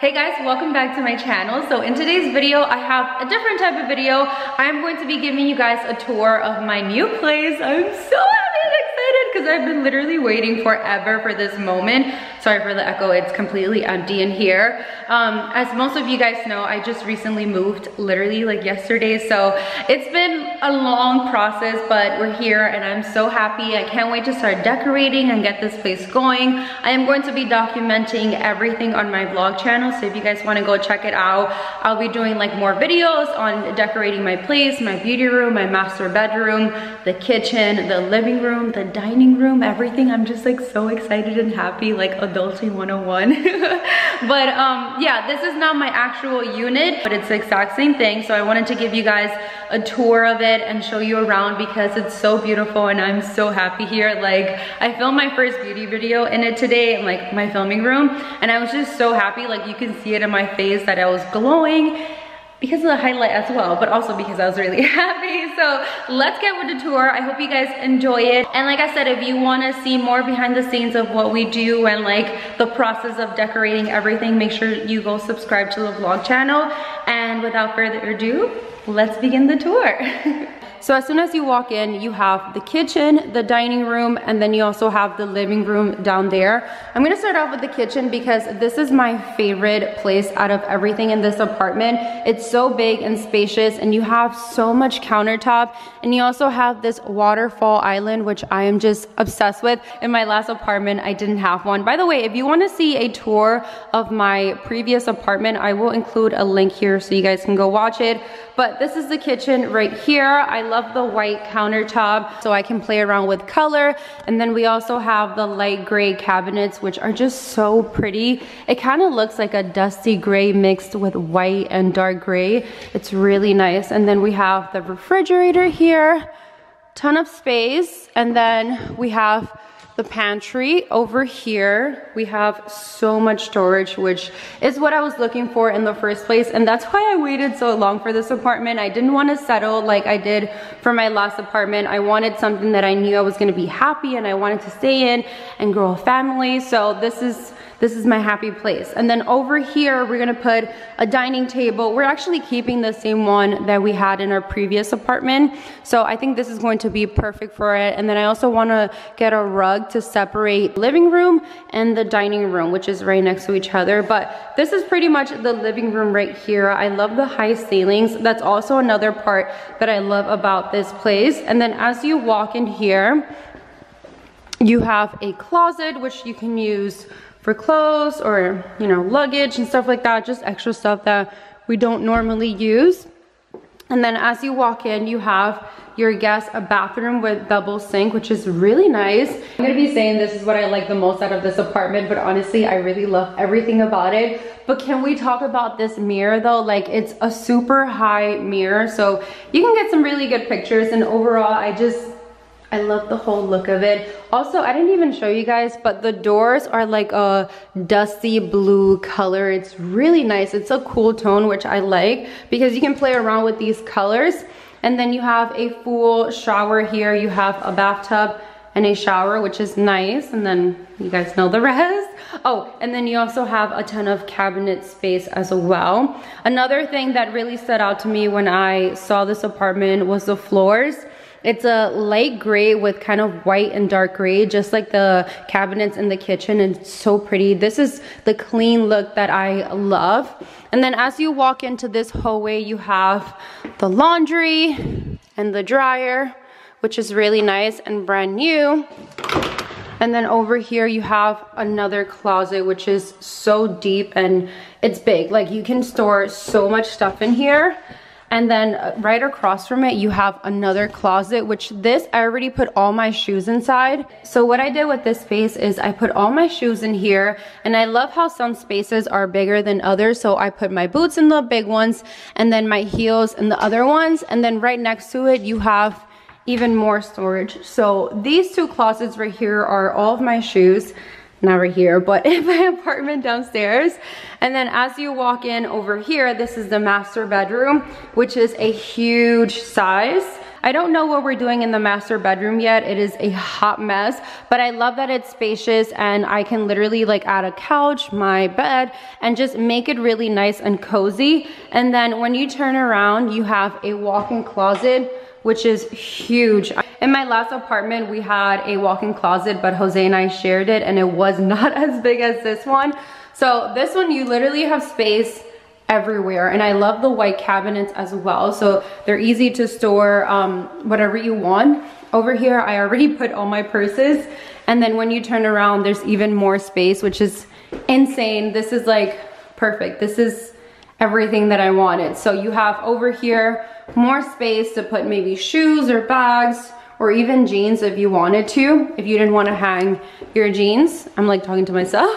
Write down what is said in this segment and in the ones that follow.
Hey guys, welcome back to my channel. So in today's video, I have a different type of video. I'm going to be giving you guys a tour of my new place. I'm so happy and excited because I've been literally waiting forever for this moment. Sorry for the echo, it's completely empty in here. As most of you guys know, I just recently moved, literally like yesterday. So it's been a long process, but we're here and I'm so happy. I can't wait to start decorating and get this place going. I am going to be documenting everything on my vlog channel. So if you guys wanna go check it out, I'll be doing like more videos on decorating my place, my beauty room, my master bedroom, the kitchen, the living room, the dining room, everything. I'm just like so excited and happy. Like adulting 101. But yeah, this is not my actual unit, but it's the exact same thing. So I wanted to give you guys a tour of it and show you around because it's so beautiful and I'm so happy here. Like I filmed my first beauty video in it today in like my filming room and I was just so happy. Like you can see it in my face that I was glowing because of the highlight as well, but also because I was really happy. So let's get with the tour. I hope you guys enjoy it. And like I said, if you wanna see more behind the scenes of what we do and like the process of decorating everything, make sure you go subscribe to the vlog channel. And without further ado, let's begin the tour. So as soon as you walk in, you have the kitchen, the dining room, and then you also have the living room down there. I'm gonna start off with the kitchen because this is my favorite place out of everything in this apartment. It's so big and spacious and you have so much countertop and you also have this waterfall island, which I am just obsessed with. In my last apartment, I didn't have one. By the way, if you wanna see a tour of my previous apartment, I will include a link here so you guys can go watch it. But this is the kitchen right here. I love the white countertop so I can play around with color, and then we also have the light gray cabinets which are just so pretty. It kind of looks like a dusty gray mixed with white and dark gray. It's really nice. And then we have the refrigerator here, ton of space, and then we have the pantry over here. We have so much storage, which is what I was looking for in the first place, and that's why I waited so long for this apartment. I didn't want to settle like I did for my last apartment. I wanted something that I knew I was going to be happy and I wanted to stay in and grow a family. So this is my happy place. And then over here, we're gonna put a dining table. We're actually keeping the same one that we had in our previous apartment. So I think this is going to be perfect for it. And then I also wanna get a rug to separate living room and the dining room, which is right next to each other. But this is pretty much the living room right here. I love the high ceilings. That's also another part that I love about this place. And then as you walk in here, you have a closet, which you can use for clothes or, you know, luggage and stuff like that, just extra stuff that we don't normally use. And then as you walk in, you have your guest a bathroom with double sink, which is really nice. I'm gonna be saying this is what I like the most out of this apartment, but honestly, I really love everything about it. But can we talk about this mirror though? Like it's a super high mirror, so you can get some really good pictures. And overall, I love the whole look of it. Also, I didn't even show you guys, but the doors are like a dusty blue color. It's really nice. It's a cool tone, which I like because you can play around with these colors. And then you have a full shower here. You have a bathtub and a shower, which is nice. And then you guys know the rest. Oh, and then you also have a ton of cabinet space as well. Another thing that really stood out to me when I saw this apartment was the floors. It's a light gray with kind of white and dark gray, just like the cabinets in the kitchen, and it's so pretty. This is the clean look that I love. And then as you walk into this hallway, you have the laundry and the dryer, which is really nice and brand new. And then over here you have another closet, which is so deep and it's big. Like you can store so much stuff in here. And then right across from it, you have another closet, which this, I already put all my shoes inside. So what I did with this space is I put all my shoes in here, and I love how some spaces are bigger than others. So I put my boots in the big ones and then my heels in the other ones. And then right next to it, you have even more storage. So these two closets right here are all of my shoes. Not right here, but in my apartment downstairs. And then as you walk in over here, this is the master bedroom, which is a huge size. I don't know what we're doing in the master bedroom yet. It is a hot mess, but I love that it's spacious and I can literally like add a couch, my bed, and just make it really nice and cozy. And then when you turn around, you have a walk-in closet, which is huge. In my last apartment, we had a walk-in closet, but Jose and I shared it and it was not as big as this one. So this one, you literally have space everywhere. And I love the white cabinets as well. So they're easy to store whatever you want. Over here, I already put all my purses. And then when you turn around, there's even more space, which is insane. This is like perfect. This is everything that I wanted. So you have over here more space to put maybe shoes or bags or even jeans if you wanted to, if you didn't want to hang your jeans. I'm like talking to myself.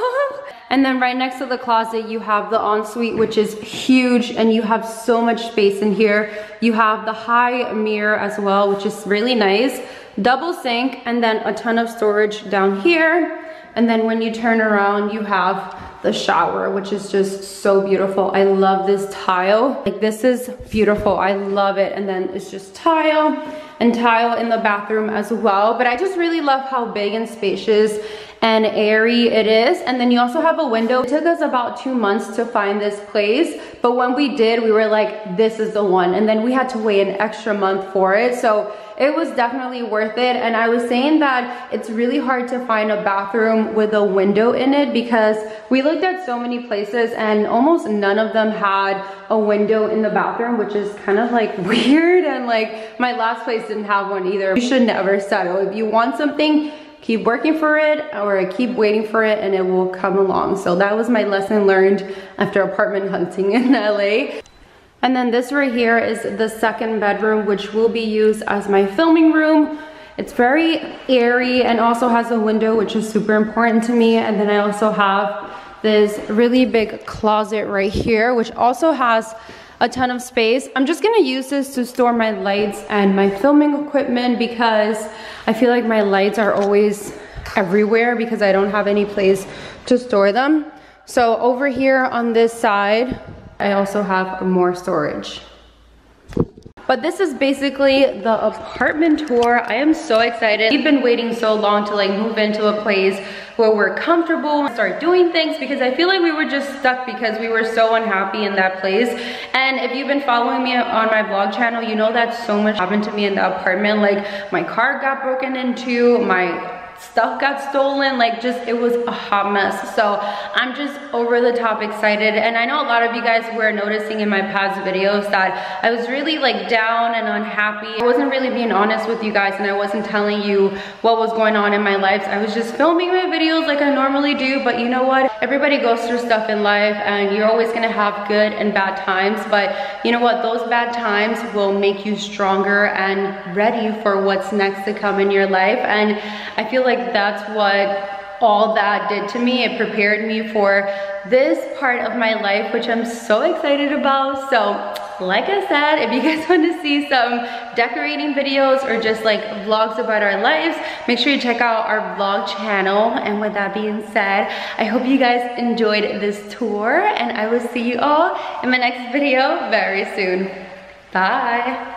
And then right next to the closet, you have the ensuite, which is huge, and you have so much space in here. You have the high mirror as well, which is really nice. Double sink, and then a ton of storage down here. And then when you turn around, you have the shower, which is just so beautiful. I love this tile. Like, this is beautiful. I love it. And then it's just tile and tile in the bathroom as well. But I just really love how big and spacious and airy it is. And then you also have a window. It took us about 2 months to find this place, but when we did, we were like, this is the one. And then we had to wait an extra month for it, so it was definitely worth it. And I was saying that it's really hard to find a bathroom with a window in it, because we looked at so many places and almost none of them had a window in the bathroom, which is kind of like weird. And like, my last place didn't have one either. You should never settle. If you want something, keep working for it, or keep waiting for it, and it will come along. So that was my lesson learned after apartment hunting in LA. And then this right here is the second bedroom, which will be used as my filming room. It's very airy and also has a window, which is super important to me. And then I also have this really big closet right here, which also has a ton of space. I'm just gonna use this to store my lights and my filming equipment, because I feel like my lights are always everywhere because I don't have any place to store them. So over here on this side, I also have more storage. But this is basically the apartment tour. I am so excited. We've been waiting so long to like move into a place where we're comfortable and start doing things, because I feel like we were just stuck because we were so unhappy in that place. And if you've been following me on my vlog channel, you know that so much happened to me in the apartment. Like, my car got broken into, my stuff got stolen, like, just, it was a hot mess. So I'm just over the top excited. And I know a lot of you guys were noticing in my past videos that I was really like down and unhappy. I wasn't really being honest with you guys, and I wasn't telling you what was going on in my life. I was just filming my videos like I normally do. But you know what, everybody goes through stuff in life, and you're always gonna have good and bad times. But you know what, those bad times will make you stronger and ready for what's next to come in your life. And I feel like that's what all that did to me. It prepared me for this part of my life, which I'm so excited about. So like I said, if you guys want to see some decorating videos or just like vlogs about our lives, make sure you check out our vlog channel. And with that being said, I hope you guys enjoyed this tour, and I will see you all in my next video very soon. Bye.